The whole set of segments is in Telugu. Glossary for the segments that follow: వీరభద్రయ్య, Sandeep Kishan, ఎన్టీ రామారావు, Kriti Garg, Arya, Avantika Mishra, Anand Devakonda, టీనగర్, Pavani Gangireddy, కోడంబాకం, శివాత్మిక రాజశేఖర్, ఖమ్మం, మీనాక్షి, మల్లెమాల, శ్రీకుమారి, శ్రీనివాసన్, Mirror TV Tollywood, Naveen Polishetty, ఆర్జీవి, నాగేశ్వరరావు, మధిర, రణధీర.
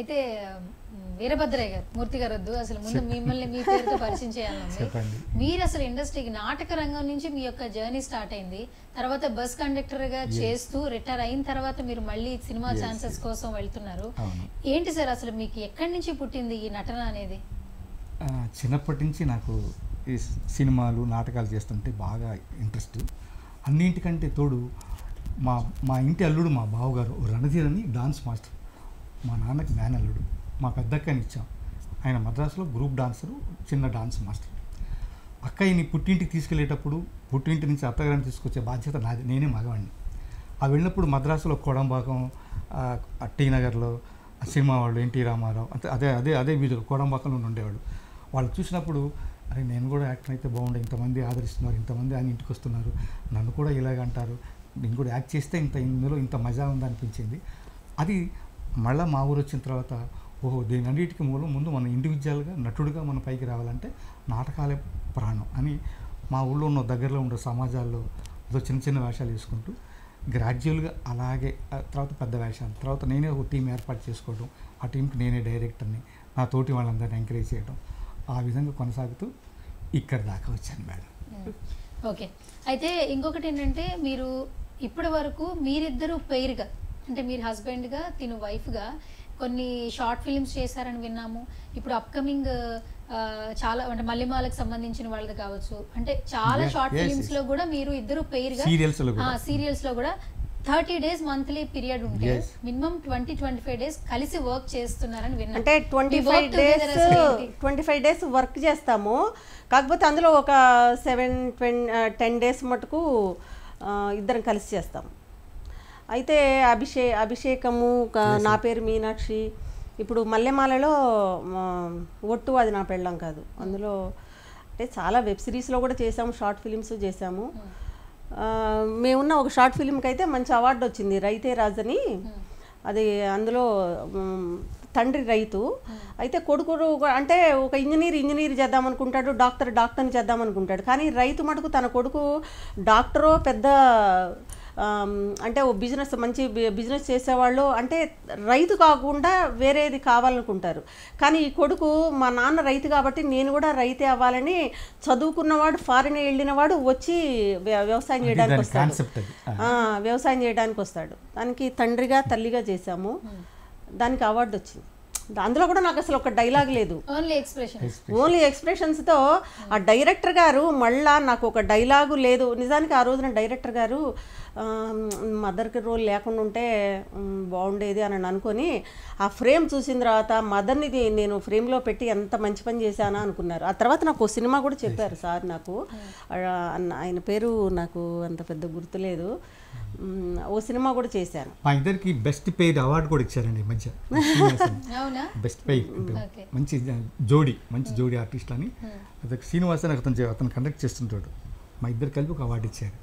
అయితే వీరభద్రయ్య గారు మూర్తి గారు అసలు ముందు మిమ్మల్ని మీ పేరుతో పరిచయం చేయాలనుంది. మీరు అసలు ఇండస్ట్రీకి నాటక రంగం నుంచి మీ యొక్క జర్నీ స్టార్ట్ అయింది. తర్వాత బస్ కండక్టర్ గా చేస్తూ రిటైర్ అయిన తర్వాత మీరు మళ్ళీ సినిమా ఛాన్సెస్ కోసం వెళ్తున్నారు. ఏంటి సార్ అసలు మీకు ఎక్కడి నుంచి పుట్టింది ఈ నటన అనేది? చిన్నప్పటి నుంచి నాకు ఈ సినిమాలు నాటకాలు చేస్తుంటే బాగా ఇంట్రెస్ట్. అన్నింటికంటే తోడు మా ఇంటి అల్లుడు మా బావగారు రణధీరని డాన్స్ మాస్టర్, మా నాన్నకి మేనల్లుడు, మా పెద్దక్కని ఇచ్చాం. ఆయన మద్రాసులో గ్రూప్ డాన్సరు, చిన్న డాన్స్ మాస్టర్. అక్కయ్యని పుట్టింటికి తీసుకెళ్ళేటప్పుడు పుట్టింటి నుంచి అత్తగారిని తీసుకొచ్చే బాధ్యత నాది, నేనే మగవాడిని. ఆ వెళ్ళినప్పుడు మద్రాసులో కోడంబాకం, టీనగర్లో సినిమా వాళ్ళు ఎన్టీ రామారావు అంటే అదే అదే అదే వీధులు కోడంబాకంలో ఉండేవాడు. వాళ్ళు చూసినప్పుడు అరే నేను కూడా యాక్టర్ అయితే బాగుండే, ఇంతమంది ఆదరిస్తున్నారు, ఇంతమంది ఆయన ఇంటికి వస్తున్నారు, నన్ను కూడా ఇలాగంటారు, నేను కూడా యాక్ట్ చేస్తే ఇందులో ఇంత మజా ఉందనిపించింది. అది మళ్ళీ మా ఊరు వచ్చిన తర్వాత ఓహో దీని అన్నిటికీ మూలం ముందు మనం ఇండివిజువల్గా నటుడిగా మనం పైకి రావాలంటే నాటకాలే ప్రాణం అని మా ఊళ్ళో ఉన్న దగ్గరలో ఉండే సమాజాల్లో ఏదో చిన్న చిన్న వేషాలు వేసుకుంటూ గ్రాడ్యువల్గా అలాగే తర్వాత పెద్ద వేషాలు, తర్వాత నేనే ఒక టీం ఏర్పాటు చేసుకోవడం, ఆ టీంకి నేనే డైరెక్టర్ని, నా తోటి వాళ్ళందరినీ ఎంకరేజ్ చేయడం, ఆ విధంగా కొనసాగుతూ ఇక్కడ దాకా వచ్చాను మేడం. ఓకే, అయితే ఇంకొకటి ఏంటంటే మీరు ఇప్పటి వరకు మీరిద్దరూ పేరుగా అంటే మీరు హస్బెండ్గా తిను వైఫ్గా కొన్ని షార్ట్ ఫిల్మ్స్ చేశారని విన్నాము. ఇప్పుడు అప్కమింగ్ చాలా అంటే మల్లిమాలకు సంబంధించిన వాళ్ళది కావచ్చు, అంటే చాలా షార్ట్ ఫిల్మ్స్లో కూడా మీరు ఇద్దరు పేరుగా సీరియల్స్లో కూడా 30 days మంత్లీ పీరియడ్ ఉంటే మినిమం 20-25 days కలిసి వర్క్ చేస్తున్నారని విన్నాను. అంటే 25 days వర్క్ చేస్తాము, కాకపోతే అందులో ఒక 7-10 days మటుకు ఇద్దరం కలిసి చేస్తాము. అయితే అభిషేకము, నా పేరు మీనాక్షి, ఇప్పుడు మల్లెమాలలో ఒట్టు అది నా పెళ్ళం కాదు, అందులో అంటే చాలా వెబ్ సిరీస్లో కూడా చేసాము, షార్ట్ ఫిలిమ్స్ చేసాము. మేమున్న ఒక షార్ట్ ఫిలింకి అయితే మంచి అవార్డు వచ్చింది, రైతే రాజని, అది అందులో తండ్రి రైతు, అయితే కొడుకుడు అంటే ఒక ఇంజనీర్ చేద్దామనుకుంటాడు, డాక్టర్ని చేద్దామనుకుంటాడు, కానీ రైతు మటుకు తన కొడుకు డాక్టరో పెద్ద అంటే ఓ బిజినెస్ మంచి బిజినెస్ చేసేవాళ్ళు అంటే రైతు కాకుండా వేరేది కావాలనుకుంటారు. కానీ ఈ కొడుకు మా నాన్న రైతు కాబట్టి నేను కూడా రైతే అవ్వాలని, చదువుకున్నవాడు ఫారిన్ వెళ్ళినవాడు వచ్చి వ్యవసాయం చేయడానికి వస్తాడు, దానికి తండ్రిగా తల్లిగా చేశాము, దానికి అవార్డు వచ్చింది. అందులో కూడా నాకు అసలు ఒక డైలాగ్ లేదు, ఓన్లీ ఎక్స్ప్రెషన్స్తో ఆ డైరెక్టర్ గారు మళ్ళా నాకు ఒక డైలాగు లేదు. నిజానికి ఆ రోజున డైరెక్టర్ గారు మదర్కి రోల్ లేకుండా ఉంటే బాగుండేది అని అనుకొని ఆ ఫ్రేమ్ చూసిన తర్వాత మదర్ని నేను ఫ్రేమ్లో పెట్టి ఎంత మంచి పని చేశానా అనుకున్నారు. ఆ తర్వాత నాకు సినిమా కూడా చెప్పారు సార్, నాకు ఆయన పేరు నాకు అంత పెద్ద గుర్తులేదు, ఓ సినిమా కూడా చేశాను. మా ఇద్దరికి బెస్ట్ పేర్ అవార్డు కూడా ఇచ్చారండి మధ్య, బెస్ట్ పేర్ మంచి జోడి ఆర్టిస్ట్ అని శ్రీనివాసన్ అతను కండక్ట్ చేస్తుంటాడు, మా ఇద్దరు కలిపి ఒక అవార్డు ఇచ్చారు.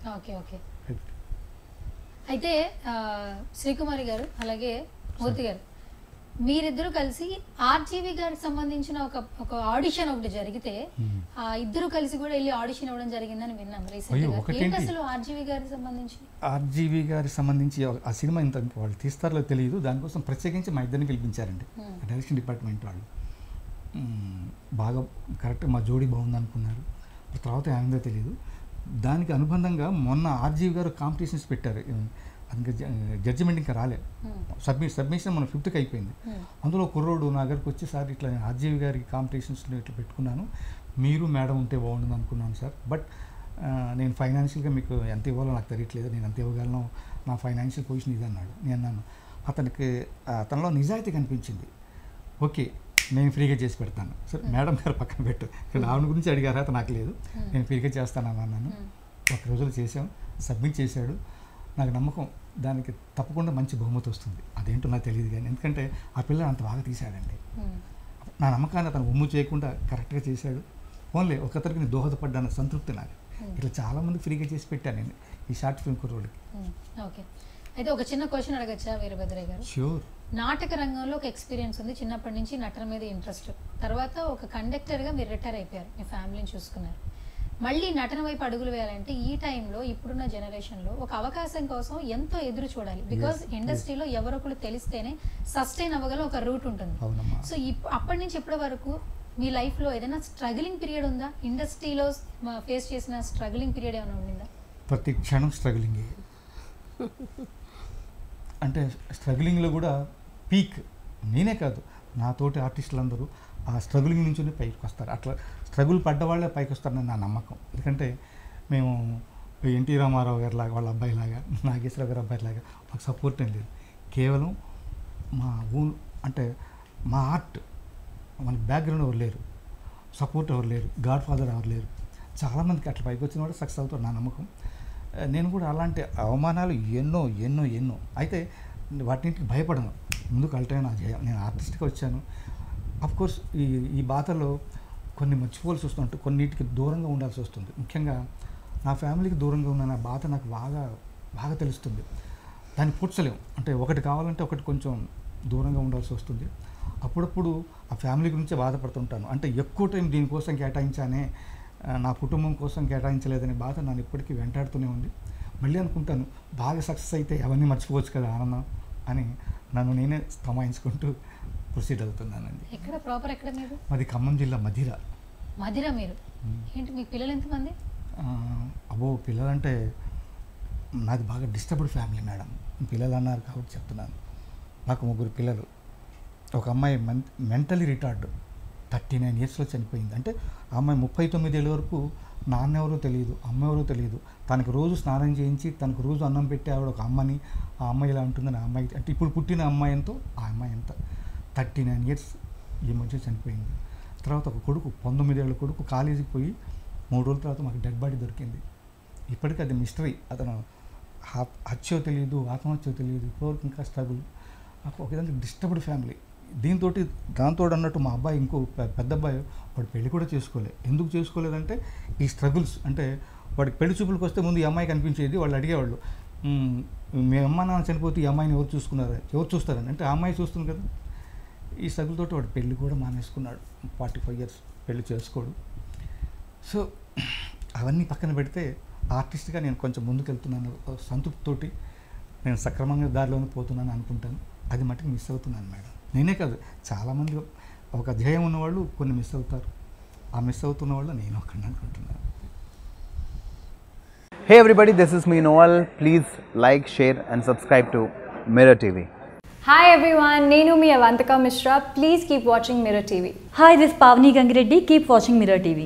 అయితే శ్రీకుమారి గారు అలాగే మూర్తి గారు మీరిద్దరు కలిసి ఆర్జీవి గారికి సంబంధించిన ఒక ఆడిషన్ ఒకటి జరిగితే ఆ ఇద్దరు కలిసి కూడా వెళ్ళి ఆడిషన్ ఇవ్వడం జరిగిందని విన్నాం రీసెంట్‌గా. అసలు ఆర్జీవి గారికి సంబంధించి ఆ సినిమా ఇంత వాళ్ళు తీస్తారో తెలియదు, దానికోసం ప్రత్యేకించి మా ఇద్దరిని పిలిపించారండి డైరెక్షన్ డిపార్ట్మెంట్ వాళ్ళు. బాగా కరెక్ట్ మా జోడీ బాగుంది అనుకున్నారు, తర్వాత ఏమైందో తెలియదు. దానికి అనుబంధంగా మొన్న ఆర్జీవి గారు కాంపిటీషన్స్ పెట్టారు, అందుకే జడ్జిమెంట్ ఇంకా రాలేదు, సబ్మిషన్ మనం 5th అయిపోయింది. అందులో కుర్రోడు నా దగ్గరికి వచ్చి సార్ ఇట్లా నేను ఆర్జీవి గారికి కాంపిటీషన్స్లో ఇట్లా పెట్టుకున్నాను, మీరు మేడం ఉంటే బాగుండదు అనుకున్నాను సార్, బట్ నేను ఫైనాన్షియల్గా మీకు ఎంత ఇవ్వాలో నాకు తెలియట్లేదు, నేను ఎంత ఇవ్వగలను, నా ఫైనాన్షియల్ పొజిషన్ ఇది అన్నాడు. నేను అన్నాను అతనిలో నిజాయితీ కనిపించింది, ఓకే నేను ఫ్రీగా చేసి పెడతాను సరే మేడం గారు పక్కన పెట్టు, ఇక్కడ ఆవిడ గురించి అడిగారా నాకు లేదు, నేను ఫ్రీగా చేస్తానని అన్నాను. ఒక రోజులు చేసాం, సబ్మిట్ చేశాడు, నాకు నమ్మకం దానికి తప్పకుండా మంచి బహుమతి వస్తుంది, అదేంటో నాకు తెలియదు కానీ ఎందుకంటే ఆ పిల్ల అంత బాగా తీశాడండి, నా నమ్మకాన్ని అతను ఉమ్ము చేయకుండా కరెక్ట్గా చేశాడు. ఓన్లీ ఒకరికి నేను దోహదపడ్డాను సంతృప్తి నాకు, ఇట్లా చాలామంది ఫ్రీగా చేసి పెట్టాను నేను ఈ షార్ట్ ఫిల్మ్ కుర్రోడికి. ఓకే, అయితే ఒక చిన్న క్వశ్చన్ అడగచ్చా వీరభద్రయ్య గారు? ష్యూర్. నాటక రంగంలో ఒక ఎక్స్పీరియన్స్ ఉంది, చిన్నప్పటి నుంచి నటన మీద ఇంట్రెస్ట్, తర్వాత ఒక కండక్టర్గా మీరు రిటైర్ అయిపోయారు, మీ ఫ్యామిలీని చూసుకున్నారు. మళ్ళీ నటన వైపు అడుగులు వేయాలంటే ఈ టైం లో ఇప్పుడున్న జనరేషన్ లో ఒక అవకాశం కోసం ఎంతో ఎదురు చూడాలి బికాజ్ ఇండస్ట్రీలో ఎవరొకరు తెలిస్తేనే సస్టైన్ అవ్వగల ఒక రూట్ ఉంటుంది సో అప్పటి నుంచి ఇప్పటి వరకు మీ లైఫ్ లో ఏదైనా స్ట్రగ్లింగ్ పీరియడ్ ఉందా ఇండస్ట్రీలో ఫేస్ చేసిన స్ట్రగ్లింగ్ పీరియడ్ ఏమైనా ఉండిందా ప్రతి క్షణం స్ట్రగ్లింగ్ అంటే స్ట్రగ్లింగ్ లో కూడా పీక్ నేనే కాదు నా తోటి ఆర్టిస్టులందరూ ఆ స్ట్రగ్లింగ్ నుంచి పైకి వస్తారు అట్లా స్ట్రగుల్ పడ్డవాళ్ళే పైకి వస్తారని నా నమ్మకం ఎందుకంటే మేము ఎన్టీ రామారావు గారి లాగా వాళ్ళ అబ్బాయిలాగా నాగేశ్వరరావు గారి అబ్బాయిలాగా మాకు సపోర్ట్ ఏం లేదు కేవలం మా ఊరు అంటే మా ఆర్ట్ మన బ్యాక్గ్రౌండ్ ఎవరు లేరు సపోర్ట్ ఎవరు లేరు గాడ్ ఫాదర్ ఎవరు లేరు చాలామందికి అట్లా పైకి వచ్చిన వాడు సక్సెస్ అవుతాడు నా నమ్మకం నేను కూడా అలాంటి అవమానాలు ఎన్నో ఎన్నో ఎన్నో అయితే వాటికి భయపడను ముందుకు వెళ్తాను నేను ఆర్టిస్ట్గా వచ్చాను అఫ్కోర్స్ ఈ బాధలో కొన్ని మర్చిపోవాల్సి వస్తుంటే కొన్నిటికి దూరంగా ఉండాల్సి వస్తుంది ముఖ్యంగా నా ఫ్యామిలీకి దూరంగా ఉన్న నా బాధ నాకు బాగా బాగా తెలుస్తుంది దాన్ని పూడ్చలేము అంటే ఒకటి కావాలంటే ఒకటి కొంచెం దూరంగా ఉండాల్సి వస్తుంది అప్పుడప్పుడు ఆ ఫ్యామిలీ గురించే బాధపడుతుంటాను అంటే ఎక్కువ టైం దీనికోసం కేటాయించానే నా కుటుంబం కోసం కేటాయించలేదనే బాధ నన్ను ఇప్పటికీ వెంటాడుతూనే ఉంది మళ్ళీ అనుకుంటాను బాగా సక్సెస్ అయితే అవన్నీ మర్చిపోవచ్చు కదా ఆనందం అని నన్ను నేనే స్థమాయించుకుంటూ ప్రొసీడ్ అవుతున్నానండి ఎక్కడ ప్రాపర్ ఎక్కడ మీరు మాది ఖమ్మం జిల్లా మధిర మధిర మీరు ఏంటి మీ పిల్లలు ఎంతమంది అబ్బో పిల్లలంటే నాకు బాగా డిస్టర్బ్డ్ ఫ్యామిలీ మేడం పిల్లలు అన్నారు కాబట్టి చెప్తున్నాను నాకు ముగ్గురు పిల్లలు ఒక అమ్మాయి మెంటలీ రిటార్డ్ 39 ఇయర్స్లో చనిపోయింది అంటే ఆ అమ్మాయి 39 ఏళ్ళ వరకు నాన్న ఎవరో తెలియదు అమ్మ ఎవరో తెలియదు తనకు రోజు స్నానం చేయించి తనకు రోజు అన్నం పెట్టి ఆవిడ ఒక అమ్మని ఆ అమ్మాయి ఇలా ఉంటుందని ఆ అమ్మాయి అంటే ఇప్పుడు పుట్టిన అమ్మాయి ఎంతో ఆ అమ్మాయి ఎంత 39 ఇయర్స్ ఈ మధ్య చనిపోయింది తర్వాత ఒక కొడుకు 19 ఏళ్ళ కొడుకు కాలేజీకి పోయి 3 రోజుల తర్వాత మాకు డెడ్ బాడీ దొరికింది ఇప్పటికీ అది మిస్టరీ అతను హత్యో తెలియదు ఆత్మహత్యో తెలియదు ఇప్పటివరకు ఇంకా స్ట్రగుల్ ఒక విధంగా డిస్టర్బ్డ్ ఫ్యామిలీ దాంతో అన్నట్టు మా అబ్బాయి ఇంకో పెద్ద అబ్బాయి వాడు పెళ్లి కూడా చేసుకోలేదు ఎందుకు చేసుకోలేదంటే ఈ స్ట్రగుల్స్ అంటే వాడికి పెళ్లి చూపులకు వస్తే ముందు ఈ అమ్మాయి కనిపించేది వాళ్ళు అడిగేవాళ్ళు మీ అమ్మ నాన్న చనిపోతే ఈ అమ్మాయిని ఎవరు చూసుకున్నారు ఎవరు చూస్తారని అంటే ఆ అమ్మాయి చూస్తుంది కదా ఈ స్ట్రగుల్ తోటి వాడు పెళ్లి కూడా మానేసుకున్నాడు 45 ఇయర్స్ పెళ్లి చేసుకోడు సో అవన్నీ పక్కన పెడితే ఆర్టిస్ట్గా నేను కొంచెం ముందుకు వెళ్తున్నాను సంతృప్తితోటి నేను సక్రమంగా దారిలోనే పోతున్నాను అనుకుంటాను అది మటుకు మిస్ అవుతున్నాను మేడం నేనే కాదు చాలామంది ఒక ధ్యేయం ఉన్నవాళ్ళు కొన్ని మిస్ అవుతారు ఆ మిస్ అవుతున్న వాళ్ళు నేను ఒక్కడి అనుకుంటున్నాను hey everybody this is me novel please like share and subscribe to mirror TV Hi everyone, నేను మీ Avantika Mishra. Please keep watching Mirror TV. Hi, this is Pavani Gangireddy. Keep watching Mirror TV.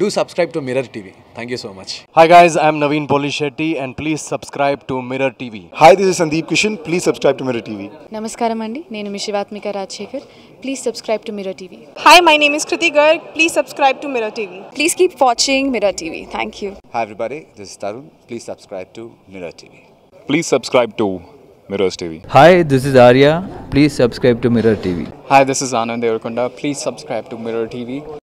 Do subscribe to Mirror TV. Thank you so much. Hi guys, I am Naveen Polishetty and please subscribe to Mirror TV. Hi, this is Sandeep Kishan. Please subscribe to Mirror TV. Namaskaram andi. Nenu me శివాత్మిక రాజశేఖర్. Please subscribe to Mirror TV. Hi, my name is Kriti Garg. Please subscribe to Mirror TV. Please keep watching Mirror TV. Thank you. Hi everybody, this is Tarun. Please subscribe to Mirror TV. Please subscribe to Mirror TV. Hi, this is Arya. Please subscribe to Mirror TV. Hi, this is Anand Devakonda. Please subscribe to Mirror TV.